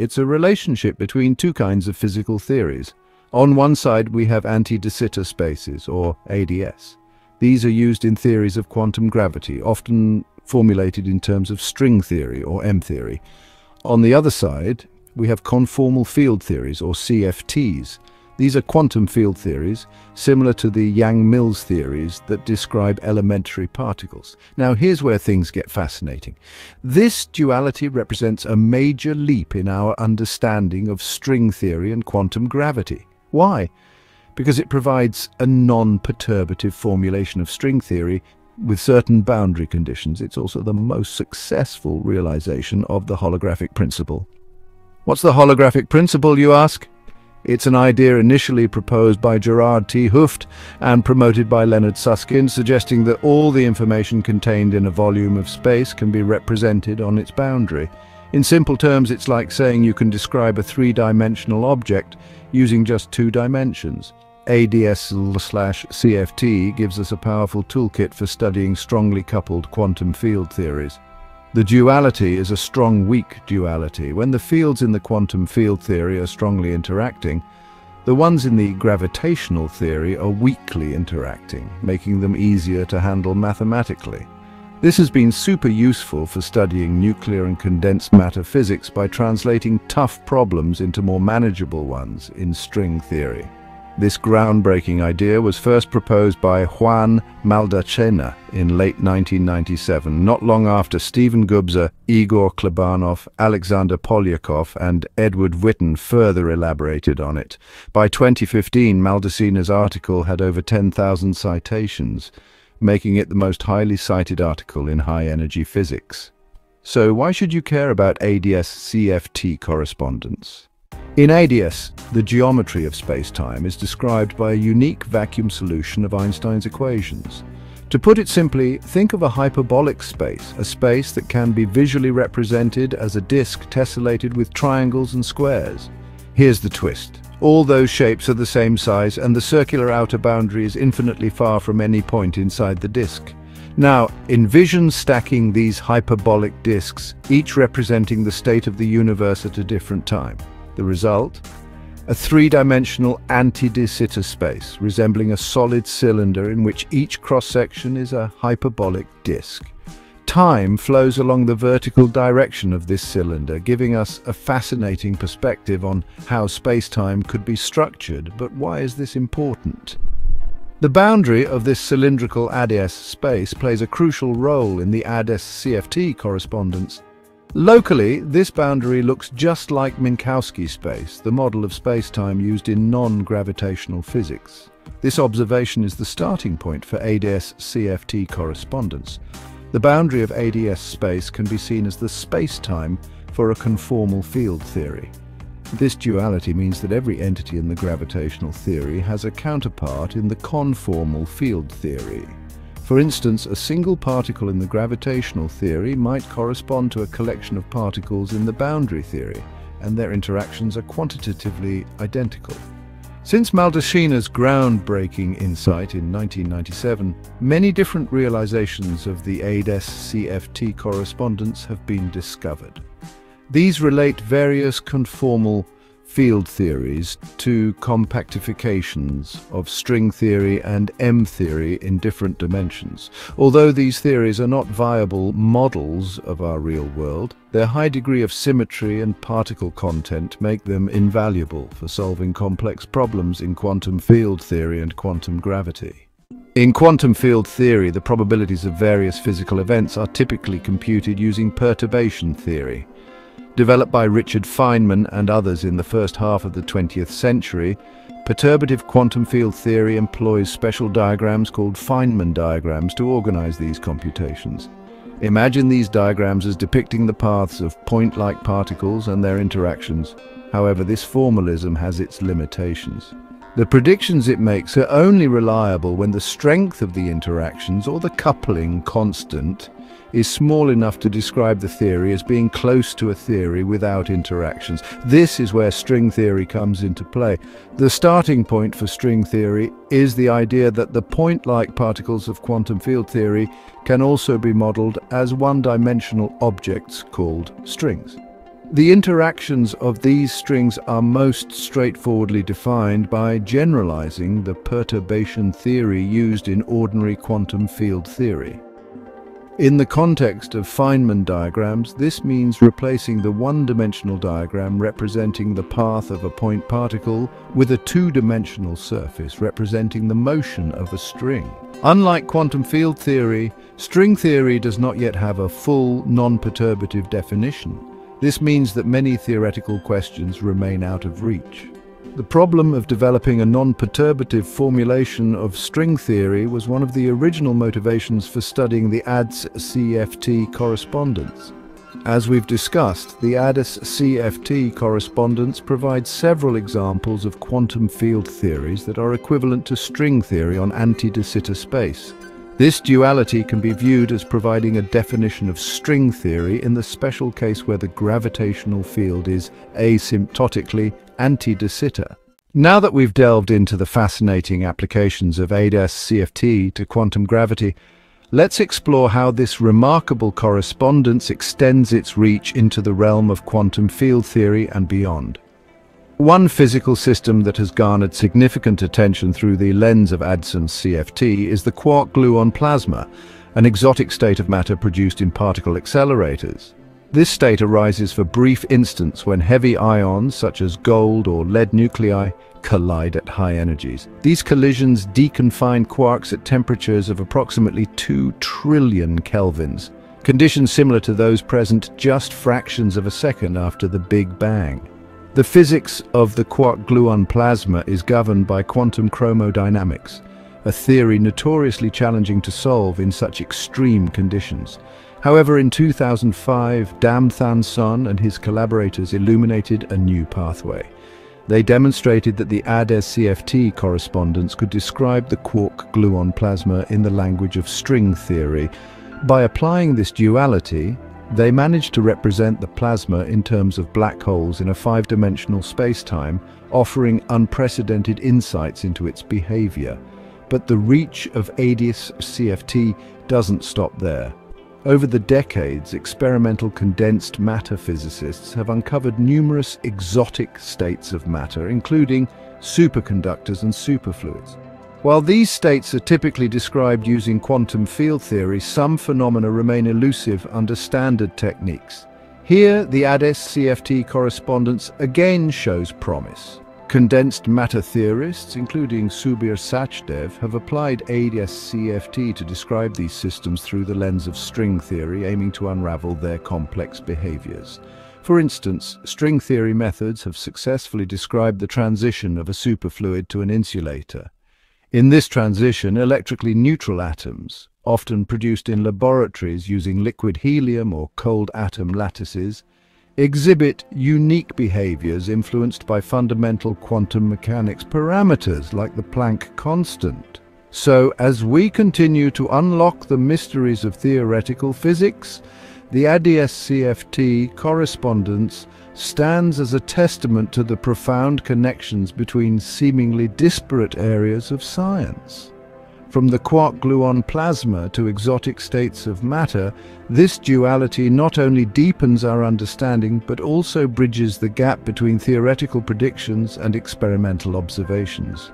it's a relationship between two kinds of physical theories. On one side, we have anti-de Sitter spaces, or ADS. These are used in theories of quantum gravity, often formulated in terms of string theory, or M-theory. On the other side, we have conformal field theories, or CFTs. These are quantum field theories, similar to the Yang-Mills theories that describe elementary particles. Now, here's where things get fascinating. This duality represents a major leap in our understanding of string theory and quantum gravity. Why? Because it provides a non-perturbative formulation of string theory with certain boundary conditions. It's also the most successful realization of the holographic principle. What's the holographic principle, you ask? It's an idea initially proposed by Gerard 't Hooft and promoted by Leonard Susskind, suggesting that all the information contained in a volume of space can be represented on its boundary. In simple terms, it's like saying you can describe a three-dimensional object using just two dimensions. ADS/CFT gives us a powerful toolkit for studying strongly coupled quantum field theories. The duality is a strong-weak duality. When the fields in the quantum field theory are strongly interacting, the ones in the gravitational theory are weakly interacting, making them easier to handle mathematically. This has been super useful for studying nuclear and condensed matter physics by translating tough problems into more manageable ones in string theory. This groundbreaking idea was first proposed by Juan Maldacena in late 1997, not long after Steven Gubser, Igor Klebanov, Alexander Polyakov and Edward Witten further elaborated on it. By 2015, Maldacena's article had over 10,000 citations, making it the most highly cited article in high-energy physics. So why should you care about ADS/CFT correspondence? In ADS, the geometry of space-time is described by a unique vacuum solution of Einstein's equations. To put it simply, think of a hyperbolic space, a space that can be visually represented as a disk tessellated with triangles and squares. Here's the twist. All those shapes are the same size, and the circular outer boundary is infinitely far from any point inside the disk. Now, envision stacking these hyperbolic disks, each representing the state of the universe at a different time. The result? A three-dimensional anti-de Sitter space, resembling a solid cylinder in which each cross-section is a hyperbolic disk. Time flows along the vertical direction of this cylinder, giving us a fascinating perspective on how space-time could be structured. But why is this important? The boundary of this cylindrical ADS space plays a crucial role in the AdS/CFT correspondence. Locally, this boundary looks just like Minkowski space, the model of spacetime used in non-gravitational physics. This observation is the starting point for ADS/CFT correspondence. The boundary of ADS space can be seen as the spacetime for a conformal field theory. This duality means that every entity in the gravitational theory has a counterpart in the conformal field theory. For instance, a single particle in the gravitational theory might correspond to a collection of particles in the boundary theory, and their interactions are quantitatively identical. Since Maldacena's groundbreaking insight in 1997, many different realizations of the AdS/CFT correspondence have been discovered. These relate various conformal field theories to compactifications of string theory and M theory in different dimensions. Although these theories are not viable models of our real world, their high degree of symmetry and particle content make them invaluable for solving complex problems in quantum field theory and quantum gravity. In quantum field theory, the probabilities of various physical events are typically computed using perturbation theory. Developed by Richard Feynman and others in the first half of the 20th century, perturbative quantum field theory employs special diagrams called Feynman diagrams to organize these computations. Imagine these diagrams as depicting the paths of point-like particles and their interactions. However, this formalism has its limitations. The predictions it makes are only reliable when the strength of the interactions, or the coupling constant, is small enough to describe the theory as being close to a theory without interactions. This is where string theory comes into play. The starting point for string theory is the idea that the point-like particles of quantum field theory can also be modeled as one-dimensional objects called strings. The interactions of these strings are most straightforwardly defined by generalizing the perturbation theory used in ordinary quantum field theory. In the context of Feynman diagrams, this means replacing the one-dimensional diagram representing the path of a point particle with a two-dimensional surface representing the motion of a string. Unlike quantum field theory, string theory does not yet have a full, non-perturbative definition. This means that many theoretical questions remain out of reach. The problem of developing a non-perturbative formulation of string theory was one of the original motivations for studying the AdS/CFT correspondence. As we've discussed, the AdS/CFT correspondence provides several examples of quantum field theories that are equivalent to string theory on anti-de Sitter space. This duality can be viewed as providing a definition of string theory in the special case where the gravitational field is asymptotically anti-de Sitter. Now that we've delved into the fascinating applications of AdS/CFT to quantum gravity, let's explore how this remarkable correspondence extends its reach into the realm of quantum field theory and beyond. One physical system that has garnered significant attention through the lens of AdS/CFT is the quark-gluon plasma, an exotic state of matter produced in particle accelerators. This state arises for brief instants when heavy ions, such as gold or lead nuclei, collide at high energies. These collisions deconfine quarks at temperatures of approximately 2 trillion kelvins, conditions similar to those present just fractions of a second after the Big Bang. The physics of the quark-gluon plasma is governed by quantum chromodynamics, a theory notoriously challenging to solve in such extreme conditions. However, in 2005, Dam Thanh Son and his collaborators illuminated a new pathway. They demonstrated that the AdS/CFT correspondence could describe the quark-gluon plasma in the language of string theory. By applying this duality, they managed to represent the plasma in terms of black holes in a five-dimensional spacetime, offering unprecedented insights into its behavior. But the reach of AdS/CFT doesn't stop there. Over the decades, experimental condensed matter physicists have uncovered numerous exotic states of matter, including superconductors and superfluids. While these states are typically described using quantum field theory, some phenomena remain elusive under standard techniques. Here, the AdS/CFT correspondence again shows promise. Condensed matter theorists, including Subir Sachdev, have applied AdS/CFT to describe these systems through the lens of string theory, aiming to unravel their complex behaviors. For instance, string theory methods have successfully described the transition of a superfluid to an insulator. In this transition, electrically neutral atoms, often produced in laboratories using liquid helium or cold atom lattices, exhibit unique behaviors influenced by fundamental quantum mechanics parameters like the Planck constant. So, as we continue to unlock the mysteries of theoretical physics, the AdS/CFT correspondence stands as a testament to the profound connections between seemingly disparate areas of science. From the quark-gluon plasma to exotic states of matter, this duality not only deepens our understanding but also bridges the gap between theoretical predictions and experimental observations.